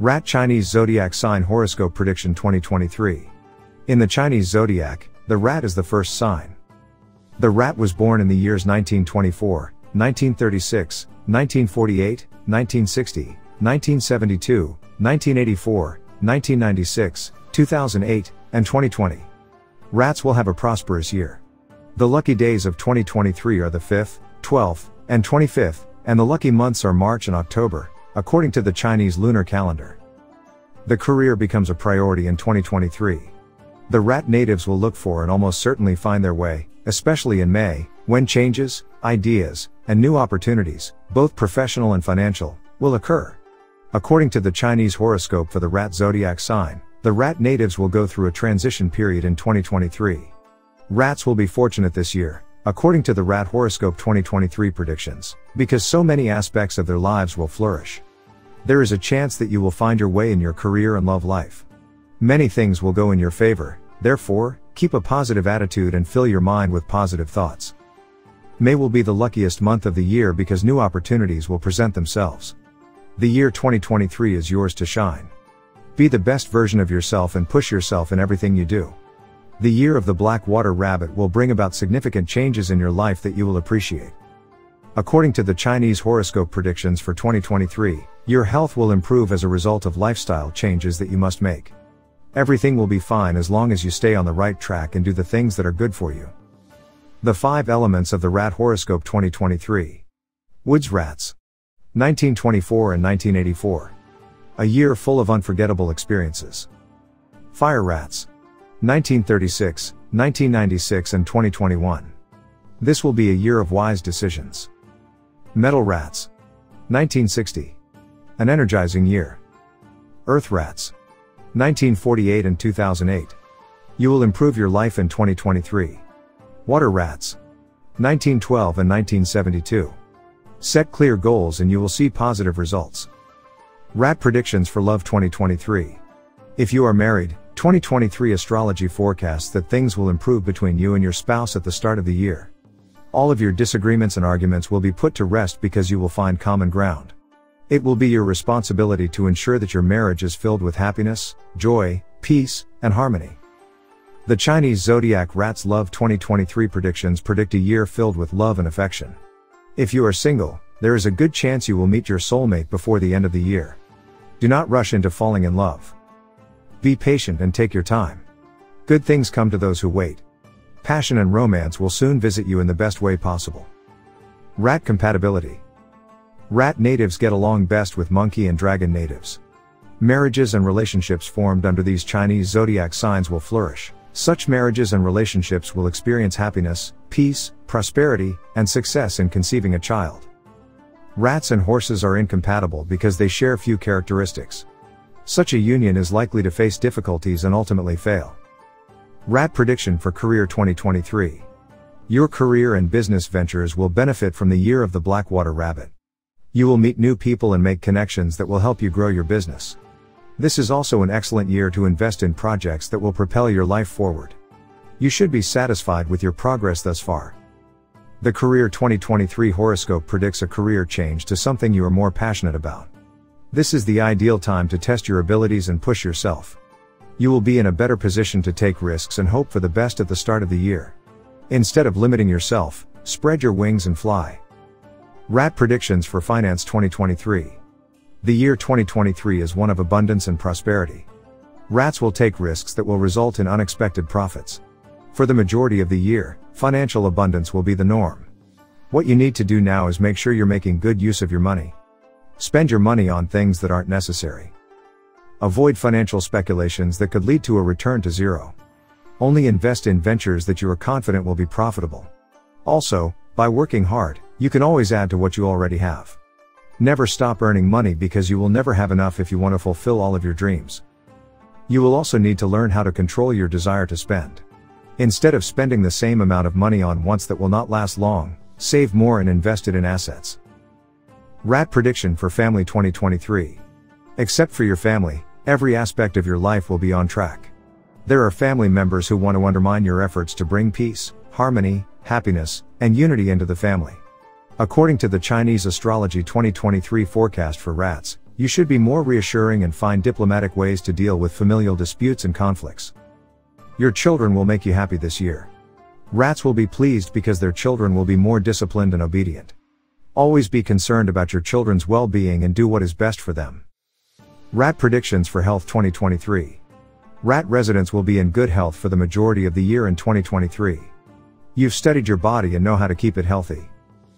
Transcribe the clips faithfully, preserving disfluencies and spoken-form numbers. Rat Chinese Zodiac Sign Horoscope Prediction twenty twenty-three. In the Chinese zodiac, the rat is the first sign. The rat was born in the years nineteen twenty-four, nineteen thirty-six, nineteen forty-eight, nineteen sixty, nineteen seventy-two, nineteen eighty-four, nineteen ninety-six, two thousand eight, and twenty twenty. Rats will have a prosperous year. The lucky days of twenty twenty-three are the fifth, twelfth, and twenty-fifth, and the lucky months are March and October, according to the Chinese lunar calendar. The career becomes a priority in twenty twenty-three. The rat natives will look for and almost certainly find their way, especially in May, when changes, ideas, and new opportunities, both professional and financial, will occur. According to the Chinese horoscope for the rat zodiac sign, the rat natives will go through a transition period in twenty twenty-three. Rats will be fortunate this year, according to the Rat Horoscope twenty twenty-three predictions, because so many aspects of their lives will flourish. There is a chance that you will find your way in your career and love life. Many things will go in your favor, therefore, keep a positive attitude and fill your mind with positive thoughts. May will be the luckiest month of the year because new opportunities will present themselves. The year twenty twenty-three is yours to shine. Be the best version of yourself and push yourself in everything you do. The year of the Black Water Rabbit will bring about significant changes in your life that you will appreciate. According to the Chinese horoscope predictions for twenty twenty-three, your health will improve as a result of lifestyle changes that you must make. Everything will be fine as long as you stay on the right track and do the things that are good for you. The five elements of the Rat Horoscope twenty twenty-three. Woods Rats. nineteen twenty-four and nineteen eighty-four. A year full of unforgettable experiences. Fire Rats. nineteen thirty-six, nineteen ninety-six and twenty twenty-one. This will be a year of wise decisions. Metal Rats. nineteen sixty. An energizing year. Earth Rats. nineteen forty-eight and two thousand eight. You will improve your life in twenty twenty-three. Water Rats. nineteen twelve and nineteen seventy-two. Set clear goals and you will see positive results. Rat Predictions for Love twenty twenty-three. If you are married, twenty twenty-three astrology forecasts that things will improve between you and your spouse at the start of the year. All of your disagreements and arguments will be put to rest because you will find common ground. It will be your responsibility to ensure that your marriage is filled with happiness, joy, peace, and harmony. The Chinese Zodiac Rat's Love twenty twenty-three predictions predict a year filled with love and affection. If you are single, there is a good chance you will meet your soulmate before the end of the year. Do not rush into falling in love. Be patient and take your time. Good things come to those who wait. Passion and romance will soon visit you in the best way possible. Rat compatibility. Rat natives get along best with monkey and dragon natives. Marriages and relationships formed under these Chinese zodiac signs will flourish. Such marriages and relationships will experience happiness, peace, prosperity, and success in conceiving a child. Rats and horses are incompatible because they share few characteristics. Such a union is likely to face difficulties and ultimately fail. Rat prediction for career twenty twenty-three. Your career and business ventures will benefit from the year of the Blackwater Rabbit. You will meet new people and make connections that will help you grow your business. This is also an excellent year to invest in projects that will propel your life forward. You should be satisfied with your progress thus far. The career twenty twenty-three horoscope predicts a career change to something you are more passionate about. This is the ideal time to test your abilities and push yourself. You will be in a better position to take risks and hope for the best at the start of the year. Instead of limiting yourself, spread your wings and fly. Rat predictions for finance twenty twenty-three. The year twenty twenty-three is one of abundance and prosperity. Rats will take risks that will result in unexpected profits. For the majority of the year, financial abundance will be the norm. What you need to do now is make sure you're making good use of your money. Spend your money on things that aren't necessary. Avoid financial speculations that could lead to a return to zero. Only invest in ventures that you are confident will be profitable. Also, by working hard, you can always add to what you already have. Never stop earning money because you will never have enough if you want to fulfill all of your dreams. You will also need to learn how to control your desire to spend. Instead of spending the same amount of money on wants that will not last long, save more and invest it in assets. Rat prediction for family twenty twenty-three. Except for your family, every aspect of your life will be on track. There are family members who want to undermine your efforts to bring peace, harmony, happiness, and unity into the family. According to the Chinese astrology twenty twenty-three forecast for rats, You should be more reassuring and find diplomatic ways to deal with familial disputes and conflicts. Your children will make you happy this year. Rats will be pleased because their children will be more disciplined and obedient. Always be concerned about your children's well-being and do what is best for them. Rat predictions for health twenty twenty-three. Rat residents will be in good health for the majority of the year in twenty twenty-three. You've studied your body and know how to keep it healthy.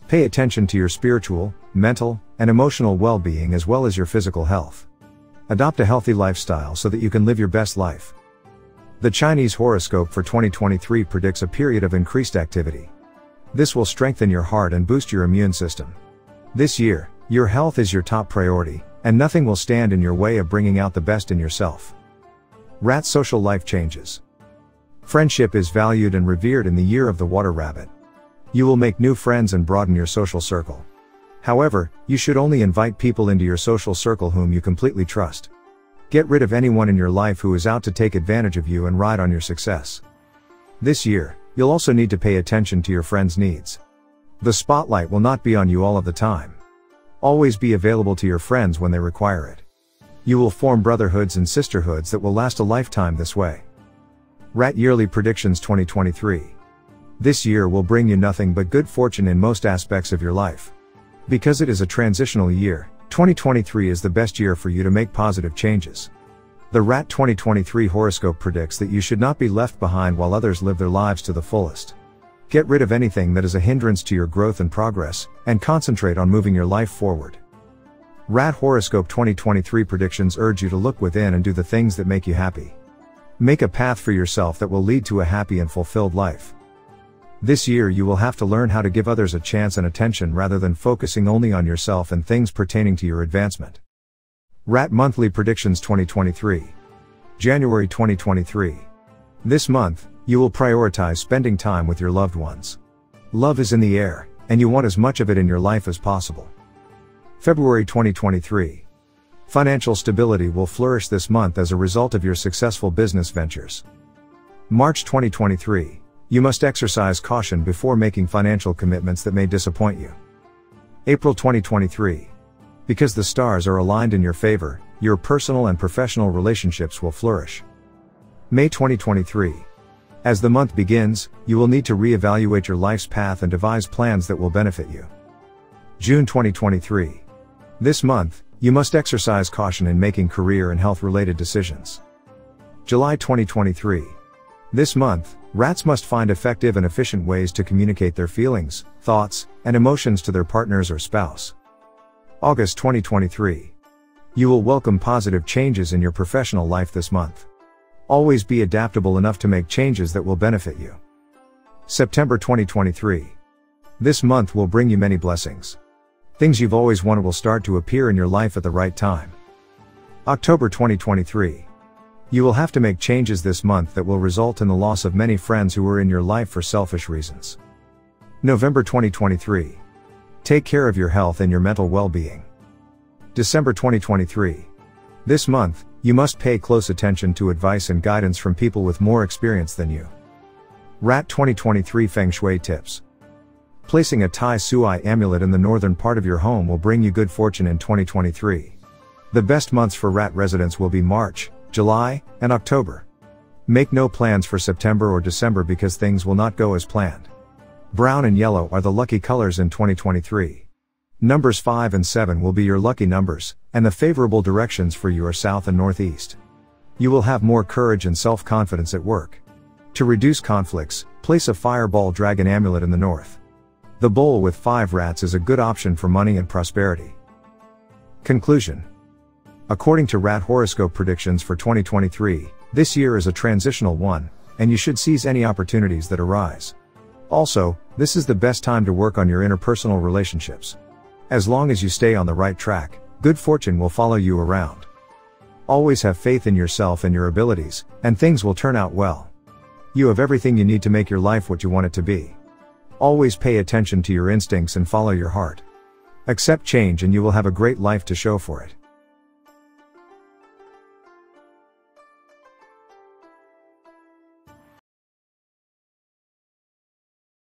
Pay attention to your spiritual, mental, and emotional well-being as well as your physical health. Adopt a healthy lifestyle so that you can live your best life. The Chinese horoscope for twenty twenty-three predicts a period of increased activity. This will strengthen your heart and boost your immune system. This year, your health is your top priority, and nothing will stand in your way of bringing out the best in yourself. Rat social life changes. Friendship is valued and revered in the year of the water rabbit. You will make new friends and broaden your social circle. However, you should only invite people into your social circle whom you completely trust. Get rid of anyone in your life who is out to take advantage of you and ride on your success. This year, you'll also need to pay attention to your friends' needs. The spotlight will not be on you all of the time. Always be available to your friends when they require it. You will form brotherhoods and sisterhoods that will last a lifetime this way. Rat yearly predictions twenty twenty-three. This year will bring you nothing but good fortune in most aspects of your life. Because it is a transitional year, twenty twenty-three is the best year for you to make positive changes. The Rat twenty twenty-three horoscope predicts that you should not be left behind while others live their lives to the fullest. Get rid of anything that is a hindrance to your growth and progress, and concentrate on moving your life forward. Rat horoscope twenty twenty-three predictions urge you to look within and do the things that make you happy. Make a path for yourself that will lead to a happy and fulfilled life. This year you will have to learn how to give others a chance and attention rather than focusing only on yourself and things pertaining to your advancement. Rat monthly predictions twenty twenty-three. January twenty twenty-three. This month, you will prioritize spending time with your loved ones. Love is in the air, and you want as much of it in your life as possible. February twenty twenty-three. Financial stability will flourish this month as a result of your successful business ventures. March twenty twenty-three. You must exercise caution before making financial commitments that may disappoint you. April twenty twenty-three. Because the stars are aligned in your favor, your personal and professional relationships will flourish. May twenty twenty-three. As the month begins, you will need to reevaluate your life's path and devise plans that will benefit you. June twenty twenty-three. This month, you must exercise caution in making career and health-related decisions. July twenty twenty-three. This month, rats must find effective and efficient ways to communicate their feelings, thoughts, and emotions to their partners or spouse. August twenty twenty-three. You will welcome positive changes in your professional life this month. Always be adaptable enough to make changes that will benefit you. September twenty twenty-three. This month will bring you many blessings. Things you've always wanted will start to appear in your life at the right time. October twenty twenty-three. You will have to make changes this month that will result in the loss of many friends who were in your life for selfish reasons. November twenty twenty-three. Take care of your health and your mental well-being. December twenty twenty-three. This month, you must pay close attention to advice and guidance from people with more experience than you. Rat twenty twenty-three Feng Shui tips. Placing a Tai Sui amulet in the northern part of your home will bring you good fortune in twenty twenty-three. The best months for rat residents will be March, July, and October. Make no plans for September or December because things will not go as planned. Brown and yellow are the lucky colors in twenty twenty-three. Numbers five and seven will be your lucky numbers, and the favorable directions for you are south and northeast. You will have more courage and self-confidence at work. To reduce conflicts, place a fireball dragon amulet in the north. The bowl with five rats is a good option for money and prosperity. Conclusion. According to Rat horoscope predictions for twenty twenty-three, this year is a transitional one, and you should seize any opportunities that arise. Also, this is the best time to work on your interpersonal relationships. As long as you stay on the right track, good fortune will follow you around. Always have faith in yourself and your abilities, and things will turn out well. You have everything you need to make your life what you want it to be. Always pay attention to your instincts and follow your heart. Accept change and you will have a great life to show for it.